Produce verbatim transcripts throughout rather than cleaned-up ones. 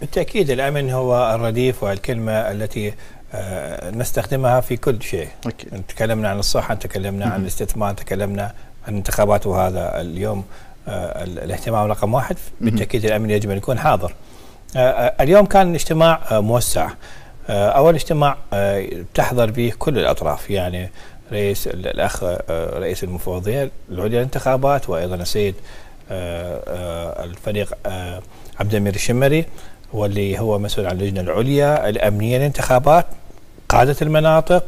بالتأكيد الأمن هو الرديف والكلمة التي نستخدمها في كل شيء. أكيد. تكلمنا عن الصحة، تكلمنا عن الاستثمار، تكلمنا عن الانتخابات، وهذا اليوم الاهتمام رقم واحد. بالتأكيد الأمن يجب أن يكون حاضر. اليوم كان اجتماع موسع، أول اجتماع تحضر به كل الأطراف، يعني رئيس الأخ رئيس المفوضية العليا للانتخابات، وأيضا السيد الفريق عبد المنير الشمري واللي هو مسؤول عن اللجنة العليا الأمنية للانتخابات، قادة المناطق،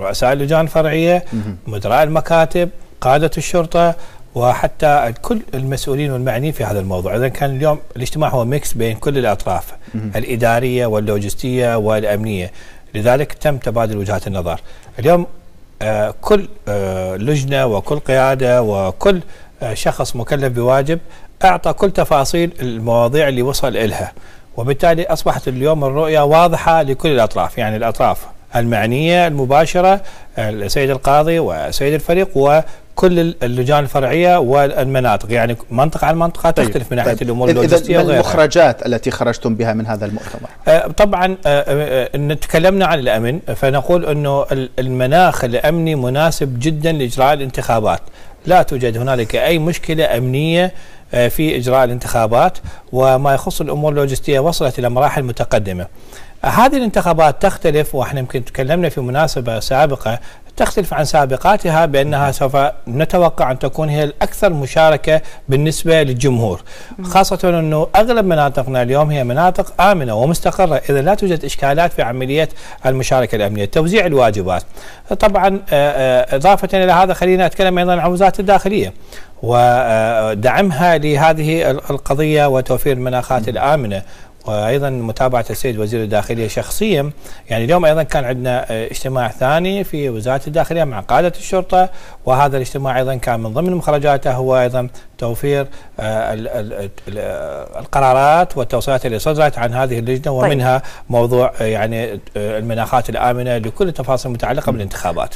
رؤساء اللجان الفرعية، مدراء المكاتب، قادة الشرطة، وحتى كل المسؤولين والمعنيين في هذا الموضوع. إذا كان اليوم الاجتماع هو ميكس بين كل الأطراف الإدارية واللوجستية والأمنية، لذلك تم تبادل وجهات النظر. اليوم آه كل آه لجنة وكل قيادة وكل آه شخص مكلف بواجب أعطى كل تفاصيل المواضيع اللي وصل إلها، وبالتالي أصبحت اليوم الرؤية واضحة لكل الأطراف، يعني الأطراف المعنية المباشرة، السيد القاضي وسيد الفريق وكل اللجان الفرعية والمناطق، يعني منطقة عن منطقة طيب. تختلف من ناحية طيب. الأمور اللوجستية وغيرها. المخرجات التي خرجتم بها من هذا المؤتمر؟ آه طبعا آه إن تكلمنا عن الأمن، فنقول أنه المناخ الأمني مناسب جدا لإجراء الانتخابات، لا توجد هنالك أي مشكلة أمنية آه في إجراء الانتخابات، وما يخص الأمور اللوجستية وصلت إلى مراحل متقدمة. هذه الانتخابات تختلف، واحنا يمكن تكلمنا في مناسبة سابقة، تختلف عن سابقاتها بأنها سوف نتوقع أن تكون هي الأكثر مشاركة بالنسبة للجمهور، خاصة أنه أغلب مناطقنا اليوم هي مناطق آمنة ومستقرة، إذا لا توجد إشكالات في عملية المشاركة الأمنية. توزيع الواجبات طبعا، إضافة إلى هذا خلينا أتكلم أيضا عن وزارة الداخلية ودعمها لهذه القضية وتوفير المناخات الآمنة، وايضا متابعه السيد وزير الداخليه شخصيا. يعني اليوم ايضا كان عندنا اجتماع ثاني في وزاره الداخليه مع قاده الشرطه، وهذا الاجتماع ايضا كان من ضمن مخرجاته هو ايضا توفير القرارات والتوصيات اللي صدرت عن هذه اللجنه، ومنها موضوع يعني المناخات الامنه لكل التفاصيل المتعلقه بالانتخابات.